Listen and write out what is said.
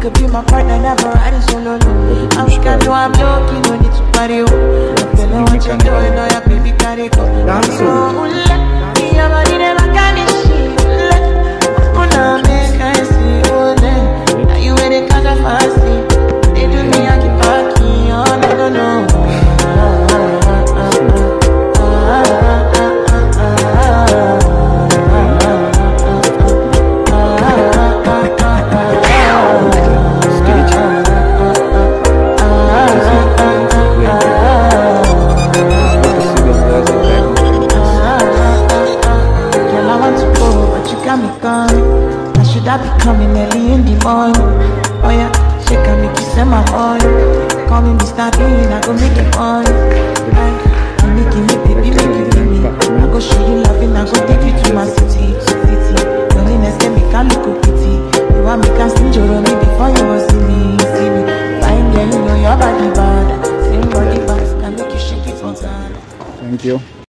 could be my partner, never riding solo. And we can do I'm lucky, no need to party. I'm telling what you're doing, no, yeah, baby, carry go. I'm so let me have a dinner, I can't see. I'm gonna make I see. Oh, then, now you ready, cause I'm fasting. They do me, I keep parking. Oh, no, no, no. Coming early in the morning, oh yeah, shake and make you say my oil. Call me Mr. Bean, I go make it on. I make you me, baby, make you give me. I go show you loving, I go take you to my city, city. Loneliness can make a look pity. You want me can sing Joromi before you go see me, see me. Fine girl, you know your body bad. Same body bad, I make you shake it on time. Thank you.